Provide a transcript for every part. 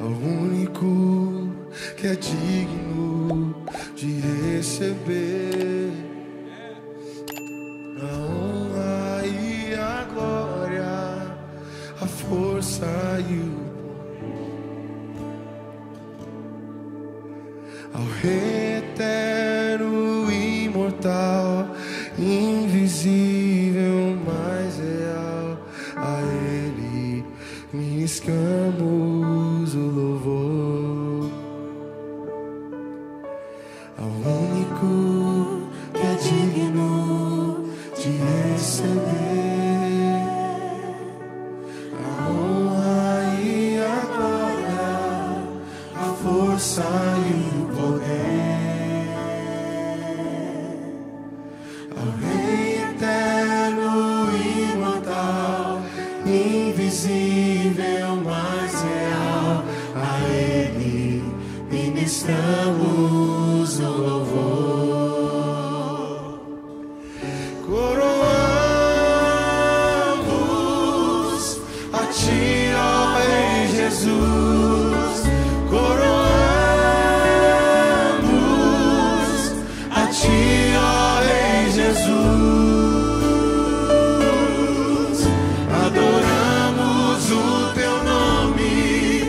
ao único que é digno de receber a honra e a glória, a força e o poder, ao Rei eterno, imortal, invisível, mas real. A Ele ministramos o louvor, ao único que é digno de receber a honra e a glória, a força e o poder, ao Rei eterno, imortal, invisível, mas real. A Ele ministramos o louvor, coroamos a Ti, ó Rei Jesus, coroamos a Ti, ó Rei Jesus, adoramos o Teu nome,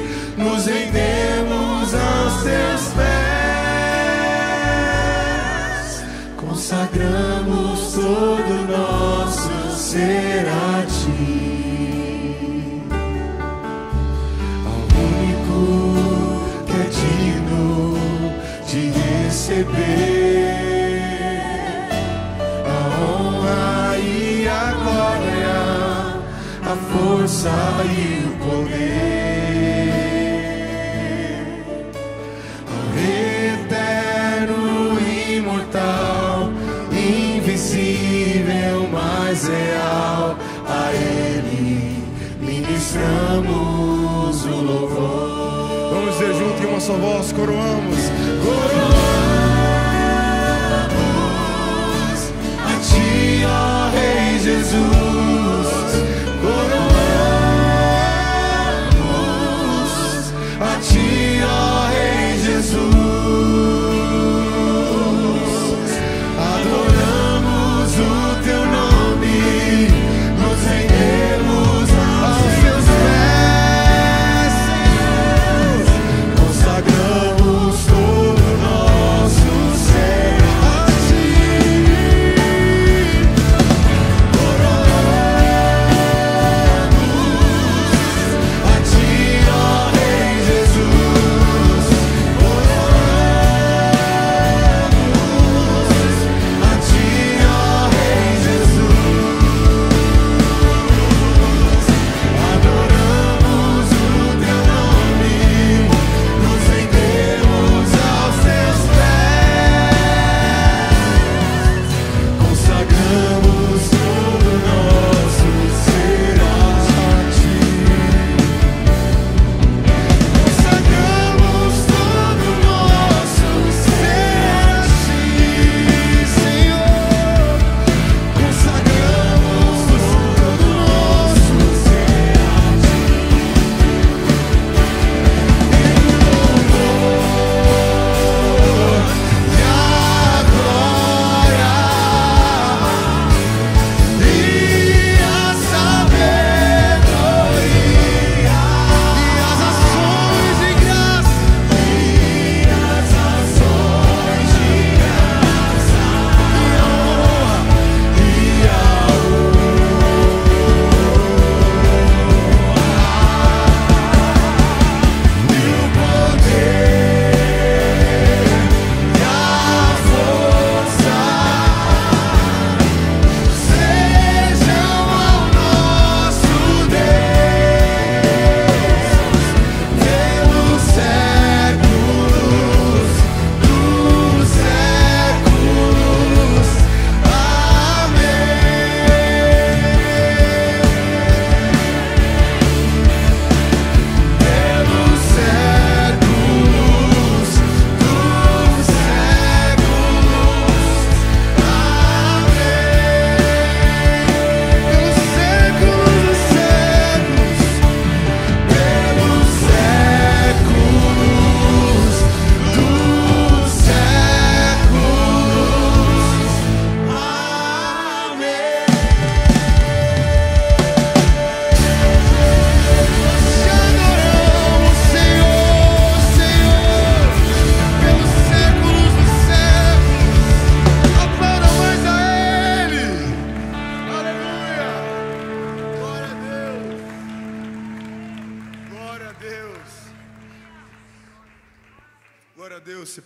nos rendemos aos Teus pés, consagramos todo nosso ser a Ti, ao único que é digno de receber a honra e a glória, a força e o poder. Invisível, mas real, a Ele ministramos o louvor. Vamos dizer junto em uma só voz, coroamos, coroamos a Ti, ó Rei Jesus, coroamos a Ti, ó Rei Jesus. Oh, Deus.